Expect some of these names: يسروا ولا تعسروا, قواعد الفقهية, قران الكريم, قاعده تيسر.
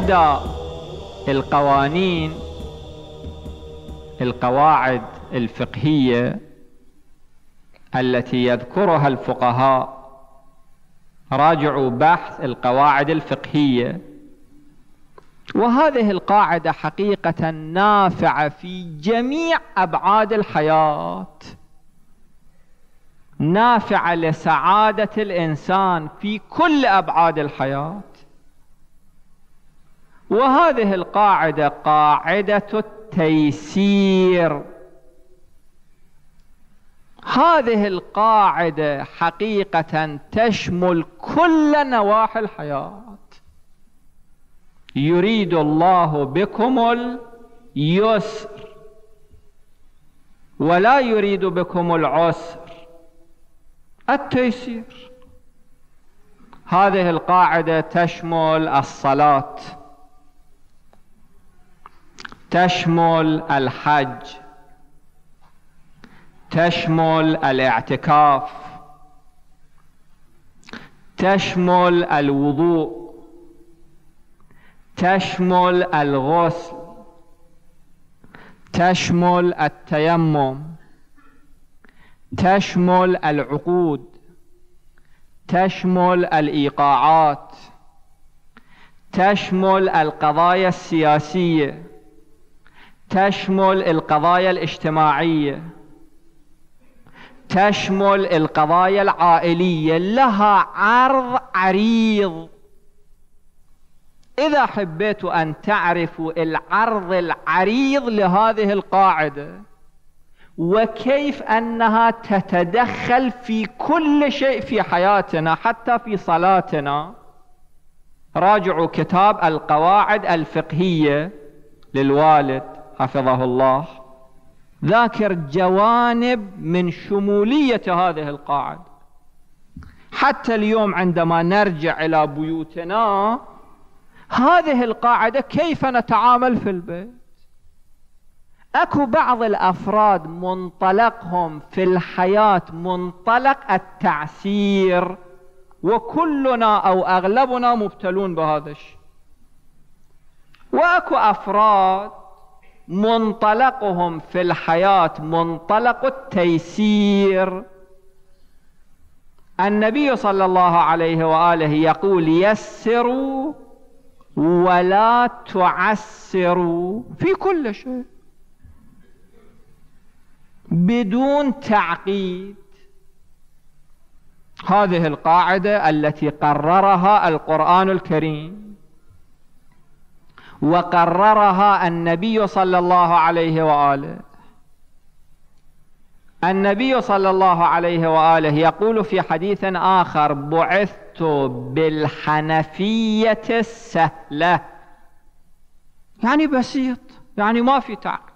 إحدى القوانين القواعد الفقهية التي يذكرها الفقهاء، راجعوا بحث القواعد الفقهية، وهذه القاعدة حقيقة نافعة في جميع أبعاد الحياة، نافعة لسعادة الإنسان في كل أبعاد الحياة. وهذه القاعدة قاعدة التيسير. هذه القاعدة حقيقة تشمل كل نواحي الحياة. يريد الله بكم اليسر ولا يريد بكم العسر، التيسير. هذه القاعدة تشمل الصلاة، تشمل الحج، تشمل الاعتكاف، تشمل الوضوء، تشمل الغسل، تشمل التيمم، تشمل العقود، تشمل الإيقاعات، تشمل القضايا السياسية، تشمل القضايا الاجتماعية، تشمل القضايا العائلية، لها عرض عريض. إذا حبيت أن تعرف العرض العريض لهذه القاعدة وكيف أنها تتدخل في كل شيء في حياتنا حتى في صلاتنا، راجعوا كتاب القواعد الفقهية للوالد حفظه الله، ذاكر جوانب من شمولية هذه القاعدة. حتى اليوم عندما نرجع إلى بيوتنا، هذه القاعدة كيف نتعامل في البيت. أكو بعض الأفراد منطلقهم في الحياة منطلق التعسير، وكلنا أو أغلبنا مبتلون بهذا الشيء. وأكو أفراد منطلقهم في الحياة منطلق التيسير. النبي صلى الله عليه وآله يقول: يسروا ولا تعسروا في كل شيء بدون تعقيد. هذه القاعدة التي قررها القرآن الكريم وقررها النبي صلى الله عليه وآله. النبي صلى الله عليه وآله يقول في حديث آخر: بعثت بالحنفية السهلة، يعني بسيط، يعني ما في تعب.